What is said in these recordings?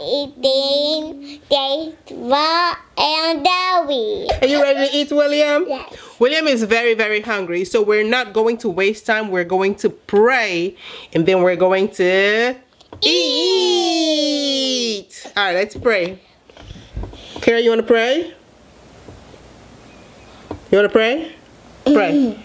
eating taste well and doughy. Are you ready to eat, William? Yes. William is very, very hungry, so we're not going to waste time. We're going to pray, and then we're going to eat. All right, let's pray. Kara, you want to pray? You want to pray? Pray.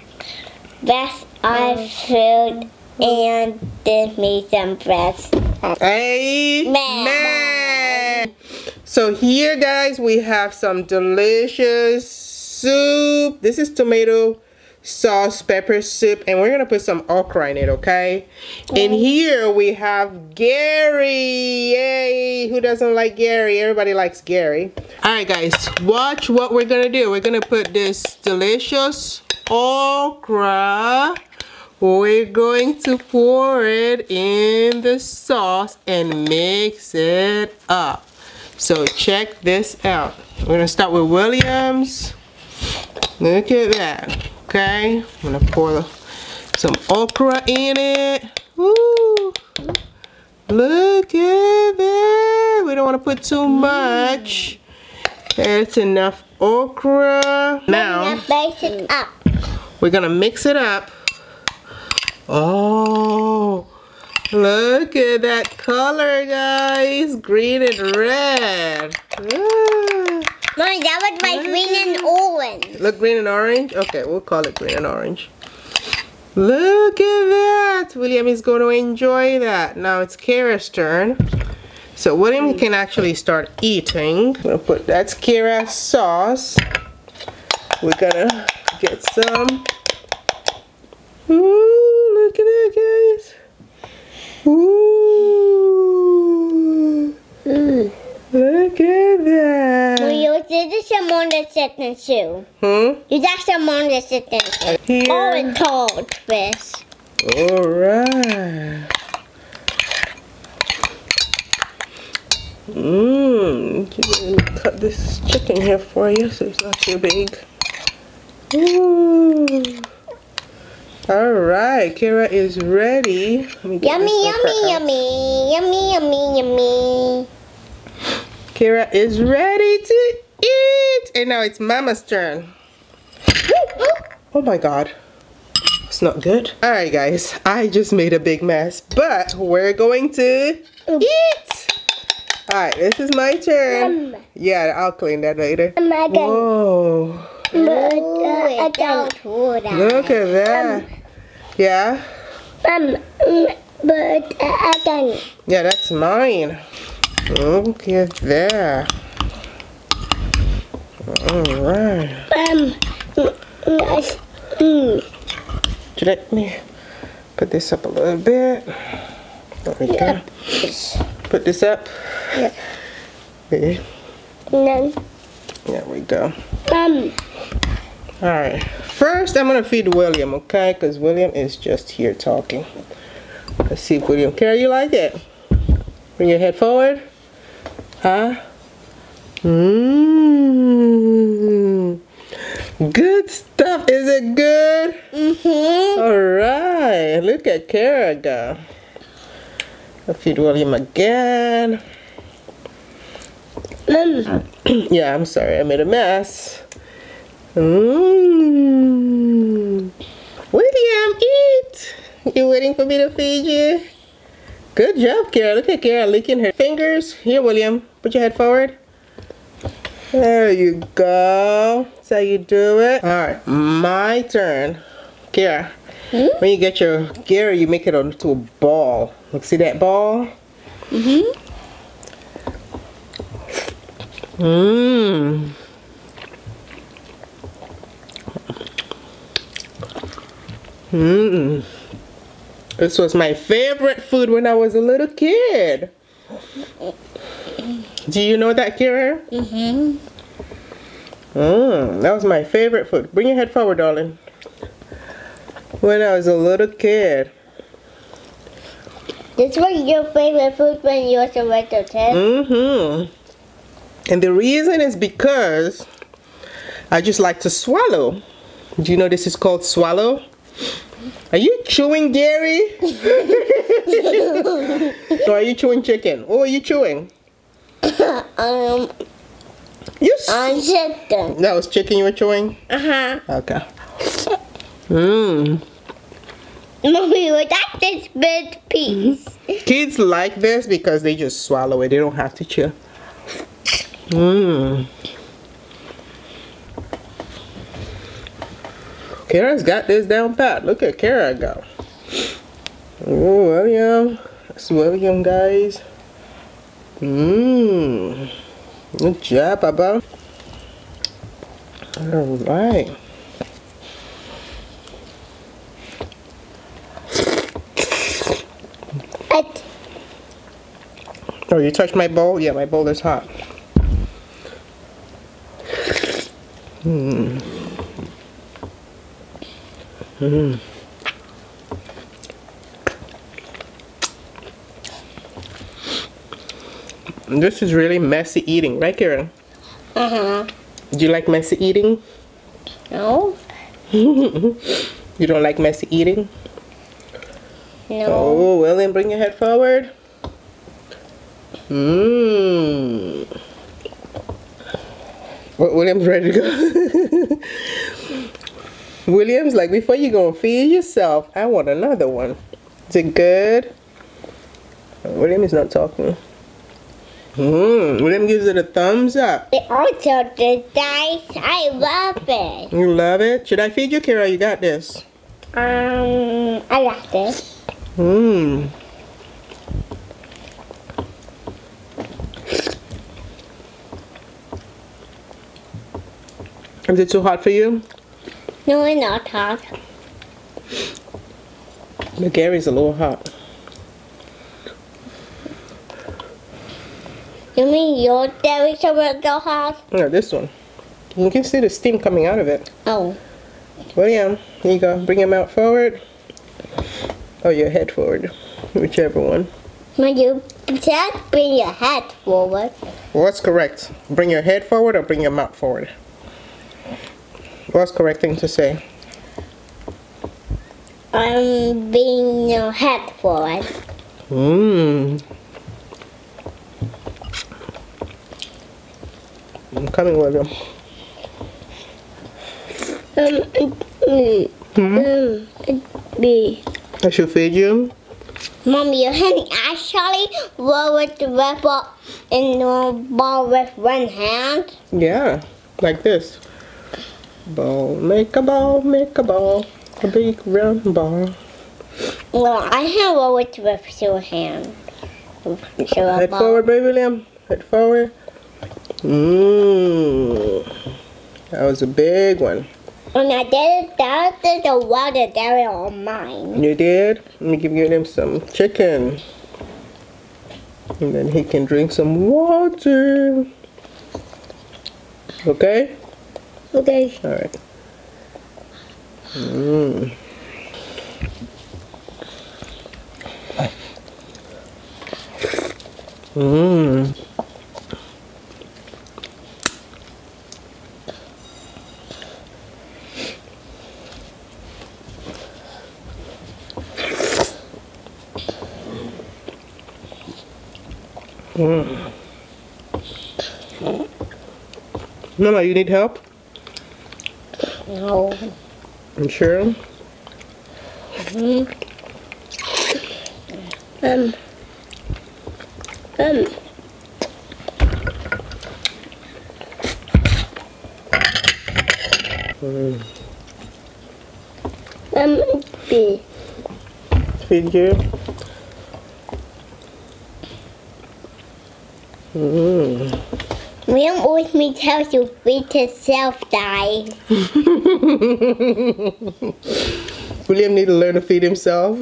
Bless our food and give me some breath. Amen. So here, guys, we have some delicious soup. This is tomato sauce pepper soup, and we're going to put some okra in it, okay? And here we have Garri. Yay! Who doesn't like Garri? Everybody likes Garri. Alright, guys, watch what we're going to do. We're going to put this delicious okra. We're going to pour it in the sauce and mix it up. So check this out. We're going to start with Williams. Look at that. Okay, I'm going to pour some okra in it. Woo! Look at that. We don't want to put too much. That's enough okra. Now, we're going to mix it up. Oh, look at that color, guys. Green and red. Ooh. Mommy, that was like green and orange. Look, green and orange? Okay, we'll call it green and orange. Look at that. William is going to enjoy that. Now it's Kara's turn. So William can actually start eating. We'll put, that's Kara's sauce. We're gonna get some. Ooh, look at that, guys. Ooh. Mm. Look at that. Well, you did someone that sit in shoe. Hmm? You got someone that sit in shoe. Here. Oh, it's cold, fish. All right. Mmm. Cut this chicken here for you so it's not too big. Ooh. All right, Kara is ready. Yummy, yummy, yummy, yummy, yummy, yummy. Kara is ready to eat. And now it's Mama's turn. Oh my God. It's not good. All right, guys. I just made a big mess, but we're going to eat. All right, this is my turn. Yeah, I'll clean that later. Whoa. Look at that. Yeah? Yeah, that's mine. Look at that. Alright. Let me put this up a little bit. There we go. Put this up. Yeah. Okay. There we go. Alright. First, I'm going to feed William, okay? Because William is just here talking. Let's see if William. Kara, you like it? Bring your head forward. Huh? Mmm. Good stuff. Is it good? Mm-hmm. Alright. Look at Kara go. I'll feed William again. Yeah, I'm sorry. I made a mess. Mmm. William, eat. You waiting for me to feed you? Good job, Kara. Look at Kara licking her fingers. Here, William. Put your head forward. There you go. That's how you do it. Alright, my turn. Kara, when you get your Garri, you make it into a ball. Look, see that ball? Mm-hmm. Mmm. Mmm. This was my favorite food when I was a little kid. Do you know that, Kara? Mm-hmm. Mm, that was my favorite food. Bring your head forward, darling. When I was a little kid. This was your favorite food when you were a little kid? Mm-hmm. And the reason is because I just like to swallow. Do you know this is called swallow? Are you chewing, Garri? Or are you chewing chicken? What are you chewing? Yes. On chicken. That was chicken you were chewing? Uh-huh. Okay. Mmm. Mommy, well, that's this big piece. Kids like this because they just swallow it. They don't have to chew. Mmm. Kara's got this down pat. Look at Kara go. Oh, William. That's William, guys. Mmm. Good job, Papa. All right. Oh, you touched my bowl? Yeah, my bowl is hot. Mmm. Mmm. This is really messy eating, right, Kara? Uh-huh. Do you like messy eating? No. You don't like messy eating? No. Oh, well then bring your head forward. Mmm. William's ready to go. William's like, before you go and feed yourself, I want another one. Is it good? William is not talking. Mmm. William gives it a thumbs up. It also the dice. I love it. You love it? Should I feed you, Kara? You got this. I got this. Mmm. Is it too hot for you? No, it's not hot. The Garri's a little hot. You mean your Garri's a little hot? No, this one. You can see the steam coming out of it. Oh. William, here you go. Bring him out forward. Or your head forward. Whichever one. When you said bring your head forward. Well, that's correct. Bring your head forward or bring your mouth forward. What's the correct thing to say? Bring your head forward. Mmm. I'm coming with him. I should feed you? Mommy, your hand actually roll with the red ball in the ball with one hand? Yeah, like this. Ball, make a ball, make a ball, a big round ball. Well, I have always with two hands. Head forward, baby Liam. Head forward. Mmm. That was a big one. And I did that with the water dairy on mine. You did? Let me give him some chicken. And then he can drink some water. Okay? Okay. All right. Mmm. Mmm. Mmm. Mama, you need help? No. You sure? Mm-hmm. Feed you? Mmm. William always me tells you feed yourself, die. William need to learn to feed himself.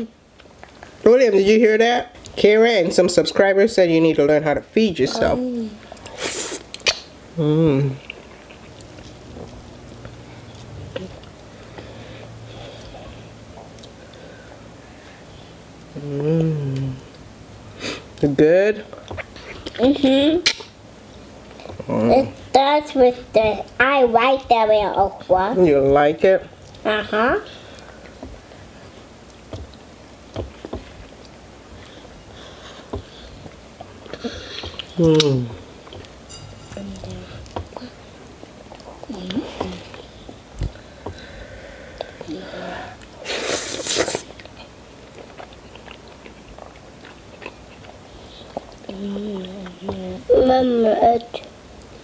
William, did you hear that? Kara and some subscribers said you need to learn how to feed yourself. Mmm. Mmm. Good? Mm-hmm. It starts with the, I like that way of what? You like it? Uh-huh. Mmm. Mama,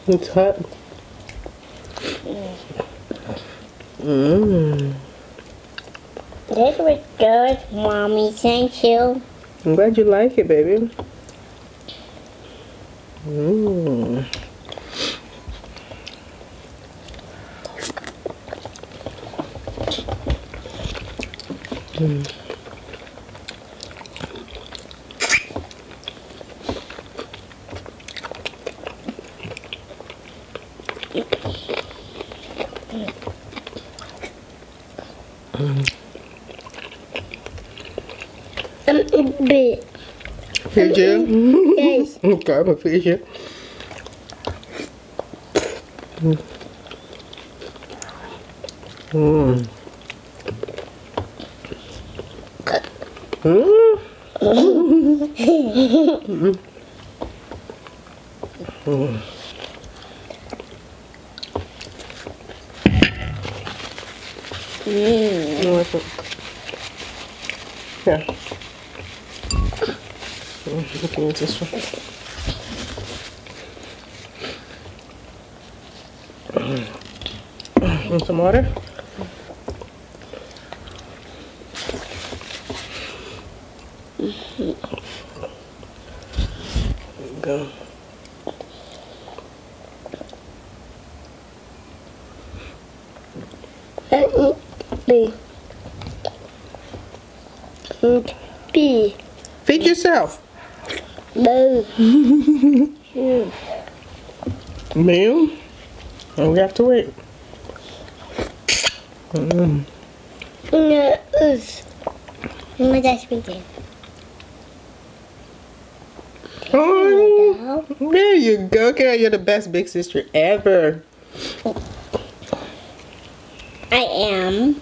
it's hot. This was good, Mommy. Thank you. I'm glad you like it, baby. Feed you? Yes. Okay, I'm gonna feed you. Yeah. Looking at this one. Want some water? There you go. Feed yourself. No. Meal? Oh, we have to wait. No, my dad's speaking. Oh, there you go, Garri. You're the best big sister ever. I am.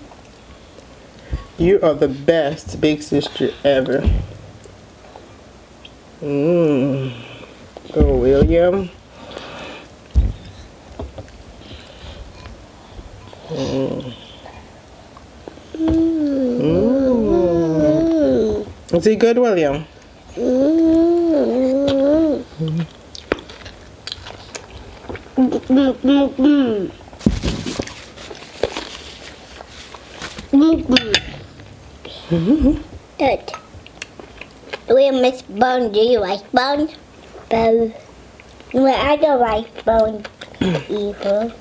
You are the best big sister ever. Go, William. Is he good, William? Good. Where Miss Bone, do you like Bone? Bone. Well, I don't like Bone either.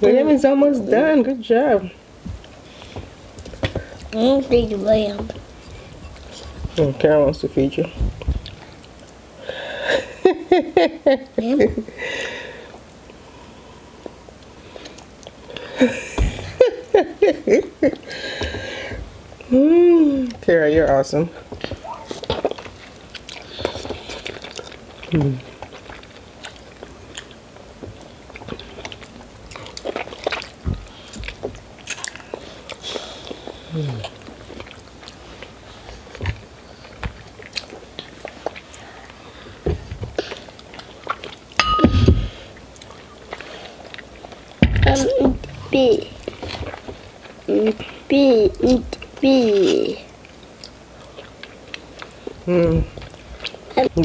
William is almost done. Good job. I'm feeding William. Oh, Karen wants to feed you. Kara, you're awesome.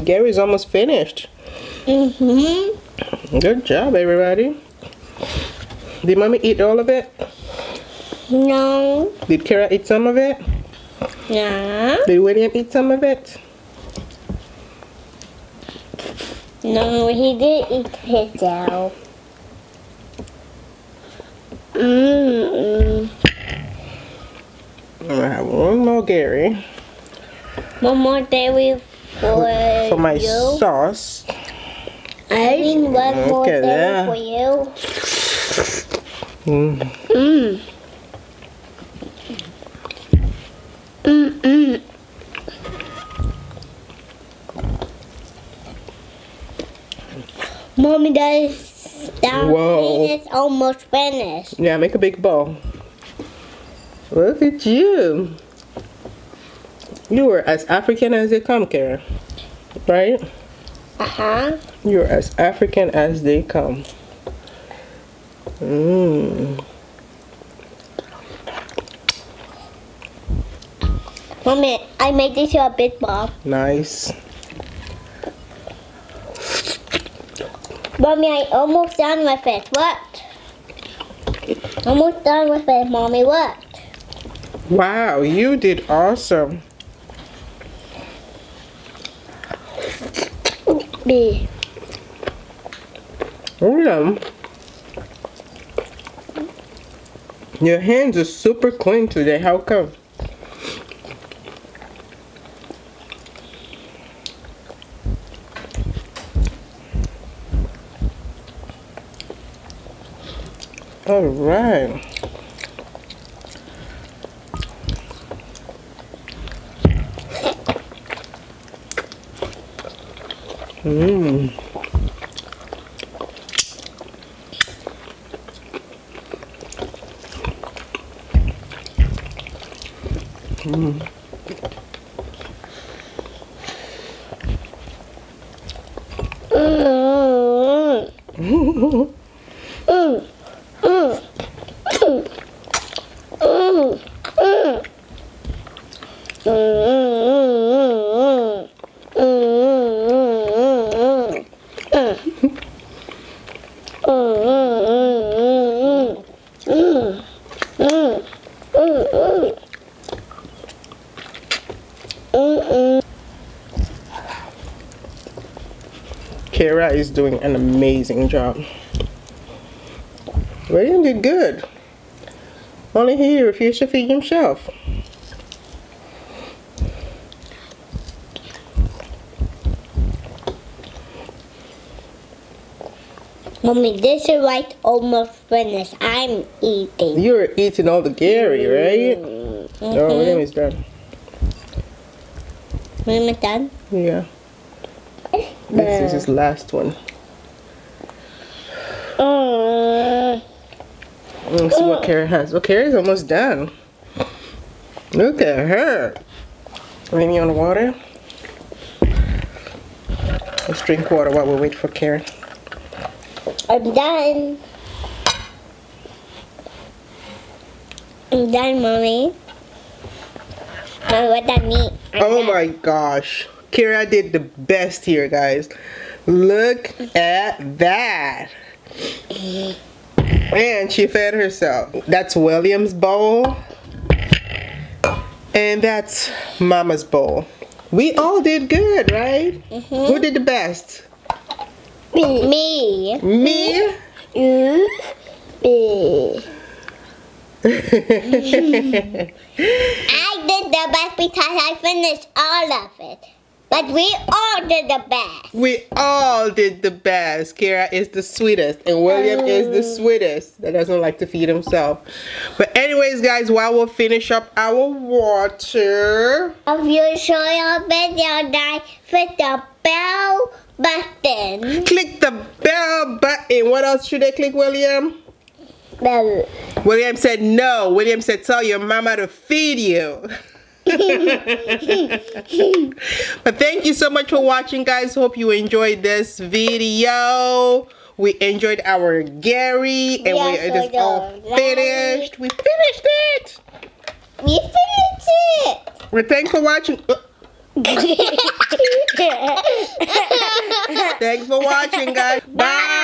Garri's almost finished. Good job, everybody. Did Mommy eat all of it? No. Did Kara eat some of it? Yeah. Did William eat some of it? No, he did eat his out. I'm gonna have one more Garri. One more Garri for my sauce. I mean, one more thing for you. Mommy, it's almost finished. Yeah, make a big ball. Look at you. You were as African as they come, Kara. Right? Uh-huh. You're as African as they come. Mommy, I made this a big ball. Nice. Mommy, I almost done with it. What? Almost done with it, Mommy. What? Wow, you did awesome. B. Oh yeah. Your hands are super clean today. How come? All right. Kara is doing an amazing job. Raiden did good. Only he refused to feed himself. Mommy, this is like almost finished. I'm eating. You're eating all the Garri, right? Oh, Mommy's done. Mommy's done? Yeah. This is his last one. Let's see what Kara has. Well, Kara's almost done. Look at her. Rainy on water. Let's drink water while we wait for Kara. I'm done. I'm done, Mommy. Mommy, what that mean? Oh my gosh. Kara did the best here, guys. Look at that. And she fed herself. That's William's bowl. And that's Mama's bowl. We all did good, right? Who did the best? Me. Me? You. Me. I did the best because I finished all of it. But we all did the best. We all did the best. Kara is the sweetest. And William is the sweetest. That doesn't like to feed himself. But anyways, guys, while we'll finish up our water. If you show your video, guys, click the bell button. Click the bell button. What else should I click, William? Bell. William said no. William said tell your mama to feed you. But thank you so much for watching, guys. Hope you enjoyed this video. We enjoyed our Garri, and it is all finished. We finished it. We finished it. Well, thanks for watching. Thanks for watching, guys. Bye.